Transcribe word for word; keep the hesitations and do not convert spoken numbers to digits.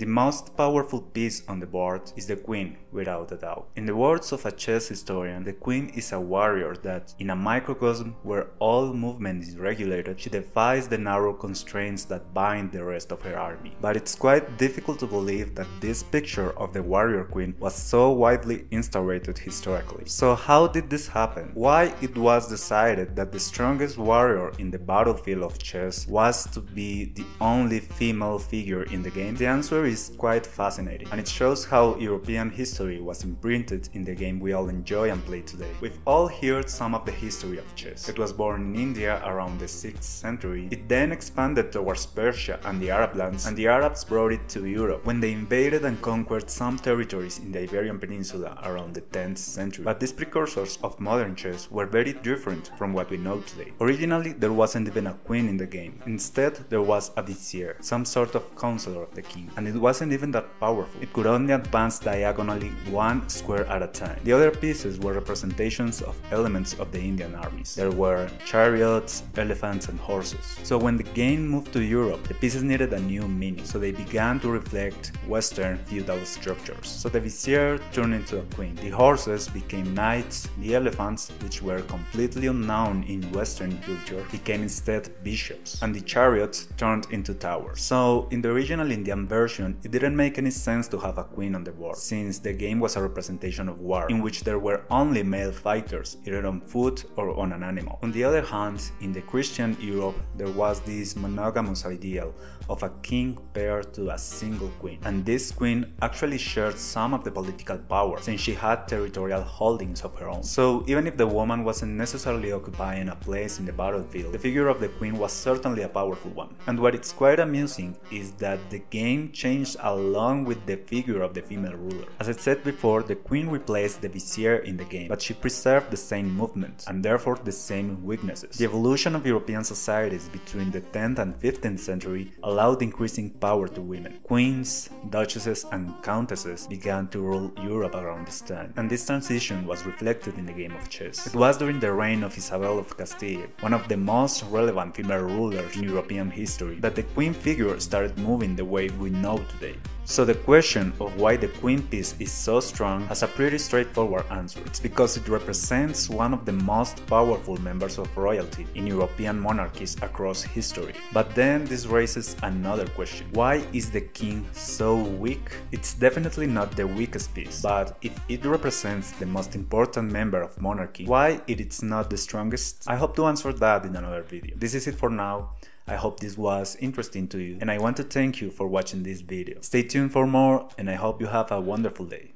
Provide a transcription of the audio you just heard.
The most powerful piece on the board is the queen, without a doubt. In the words of a chess historian, the queen is a warrior that, in a microcosm where all movement is regulated, she defies the narrow constraints that bind the rest of her army. But it's quite difficult to believe that this picture of the warrior queen was so widely instaurated historically. So how did this happen? Why it was decided that the strongest warrior in the battlefield of chess was to be the only female figure in the game? The answer is is quite fascinating, and it shows how European history was imprinted in the game we all enjoy and play today. We've all heard some of the history of chess. It was born in India around the sixth century, it then expanded towards Persia and the Arab lands, and the Arabs brought it to Europe when they invaded and conquered some territories in the Iberian Peninsula around the tenth century. But these precursors of modern chess were very different from what we know today. Originally, there wasn't even a queen in the game. Instead, there was a vizier, some sort of counselor of the king, and it wasn't even that powerful. It could only advance diagonally one square at a time. The other pieces were representations of elements of the Indian armies. There were chariots, elephants and horses. So when the game moved to Europe, the pieces needed a new meaning, so they began to reflect Western feudal structures. So the vizier turned into a queen, the horses became knights, the elephants, which were completely unknown in Western culture, became instead bishops, and the chariots turned into towers. So in the original Indian version, it didn't make any sense to have a queen on the board, since the game was a representation of war, in which there were only male fighters, either on foot or on an animal. On the other hand, in the Christian Europe, there was this monogamous ideal of a king paired to a single queen, and this queen actually shared some of the political power, since she had territorial holdings of her own. So even if the woman wasn't necessarily occupying a place in the battlefield, the figure of the queen was certainly a powerful one. And what it's quite amusing is that the game changed along with the figure of the female ruler. As I said before, the queen replaced the vizier in the game, but she preserved the same movement, and therefore the same weaknesses. The evolution of European societies between the tenth and fifteenth century allowed increasing power to women. Queens, duchesses and countesses began to rule Europe around this time, and this transition was reflected in the game of chess. It was during the reign of Isabel of Castile, one of the most relevant female rulers in European history, that the queen figure started moving the way we know today. So the question of why the queen piece is so strong has a pretty straightforward answer. It's because it represents one of the most powerful members of royalty in European monarchies across history. But then this raises another question. Why is the king so weak? It's definitely not the weakest piece, but if it represents the most important member of monarchy, why it is not the strongest? I hope to answer that in another video. This is it for now. I hope this was interesting to you, and I want to thank you for watching this video. Stay tuned for more, and I hope you have a wonderful day.